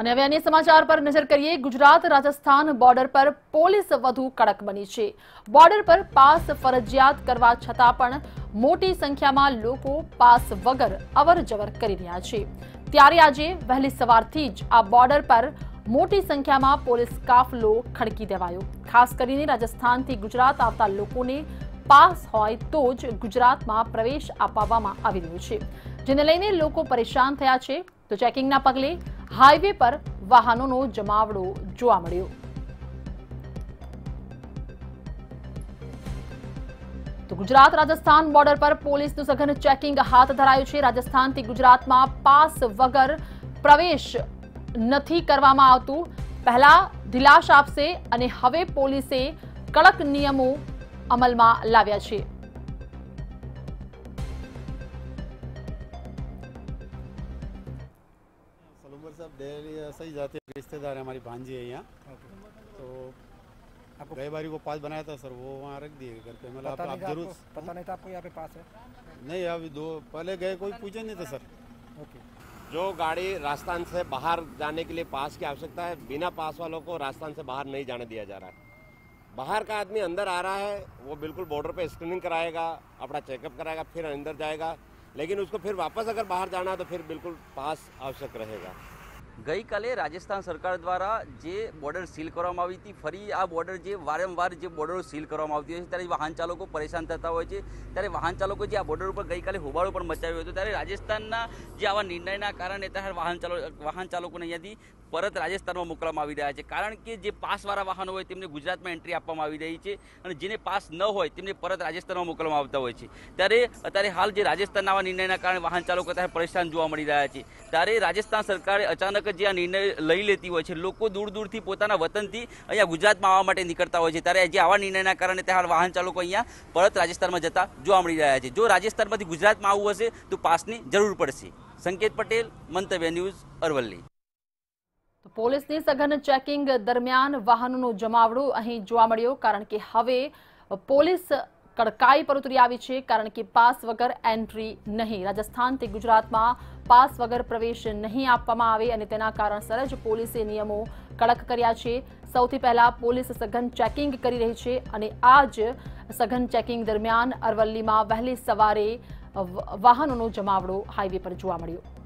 અને હવે અન્ય સમાચાર પર નજર કરીએ। ગુજરાત રાજસ્થાન બોર્ડર પર પોલીસ વધુ કડક બની છે। બોર્ડર પર પાસ ફરજિયાત કરવા છતાં પણ મોટી સંખ્યામાં લોકો પાસ વગર અવરજવર કરી રહ્યા છે। ત્યારે આજે વહેલી સવારથી જ આ બોર્ડર પર મોટી સંખ્યામાં પોલીસ કાફલો ખડકી દેવાયો। ખાસ કરીને રાજસ્થાનથી ગુજરાત આવતા લોકોને पास होय तो ज गुजरात में प्रवेश आपवामां आवी रह्यो छे, जेने लईने लोको परेशान थया छे। तो चेकिंग ना पगले हाईवे पर वाहनोंनो जमावड़ो जोवा मळ्यो। तो गुजरात राजस्थान बॉर्डर पर पुलिसनुं सघन चेकिंग हाथ धरायुं छे। राजस्थानथी गुजरात में पास वगर प्रवेश नथी करवामां आवतो। पहला दिलास आपशे अने हवे पोलीसे कड़क नियमों अमल में लाव्या छे। सलूमर साहब डेली सही जाते हैं, रिश्तेदार है हमारी भांजी है यहाँ। तो आपको गई बारी वो पास बनाया था सर, वो वहाँ रख दिए घर पे। मतलब आप जरूर पता नहीं था आपको यहाँ पे पास है? नहीं, अभी दो पहले गए कोई पूछे नहीं था सर। ओके, जो गाड़ी राजस्थान से बाहर जाने के लिए पास की आवश्यकता है, बिना पास वालों को राजस्थान से बाहर नहीं जाने दिया जा रहा है। बाहर का आदमी अंदर आ रहा है, वो बिल्कुल बॉर्डर पे स्क्रीनिंग कराएगा, अपना चेकअप कराएगा, फिर अंदर जाएगा। लेकिन उसको फिर वापस अगर बाहर जाना है तो फिर बिल्कुल पास आवश्यक रहेगा। गई काले राजस्थान सरकार द्वारा जे बॉर्डर सील करवामां आवी हती, फरी आ बॉर्डर जे वारंवार जे बॉर्डर सील करवामां आवती होय छे, त्यारे वाहन चालको परेशान थता होय छे। त्यारे वाहन चालको जे आ बॉर्डर पर गई काले होबाळो पण मचाव्यो हतो, त्यारे राजस्थानना जे आवा निर्णयना कारणे त्यारे वाहन चालकोने यादी परत राजस्थान में मोकलवामां आवी रह्या छे। कारण के जे पासवाळा वाहनो होय तेमने गुजरात में एंट्री आपवामां आवी रही छे अने जेने पास न होय तेमने परत राजस्थान में मोकलवामां आवता होय छे। त्यारे अत्यारे हाल जे राजस्थानना आवा निर्णयना कारणे वाहन चालको त्यारे परेशान जोवा मळी रह्या छे। त्यारे राजस्थान सरकारे अचानक જે આ નિર્ણય લઈ લેતી હોય છે, લોકો દૂર દૂરથી પોતાના વતનથી અહીંયા ગુજરાતમાં આવવા માટે નીકળતા હોય છે। ત્યારે જે આવા નિર્ણયના કારણે ત્યાં વાહન ચાલકો અહીંયા પરત રાજસ્થાનમાં જતા જોવા મળી રહ્યા છે। જો રાજસ્થાનમાંથી ગુજરાતમાં આવવું હશે તો પાસની જરૂર પડશે। સંકેત પટેલ, મંતવ્ય ન્યૂઝ, અરવલ્લી। પોલીસની સઘન ચેકિંગ દરમિયાન વાહનોનો જમાવડો અહીં જોવા મળ્યો, કારણ કે હવે પોલીસ कड़काई पर उतरी आई है। कारण कि पास वगर एंट्री नहीं, राजस्थान से गुजरात में पास वगर प्रवेश नहीं आपवामां आवे अने तेना कारणसर ज पोलीसे नियमों कड़क कर्या छे। सौथी पहला पोलीस सघन चेकिंग करी रही है अने आज सघन चेकिंग दरमियान अरवली में वहेली सवारे वाहनों जमावड़ो हाईवे पर जोवा मळ्यो।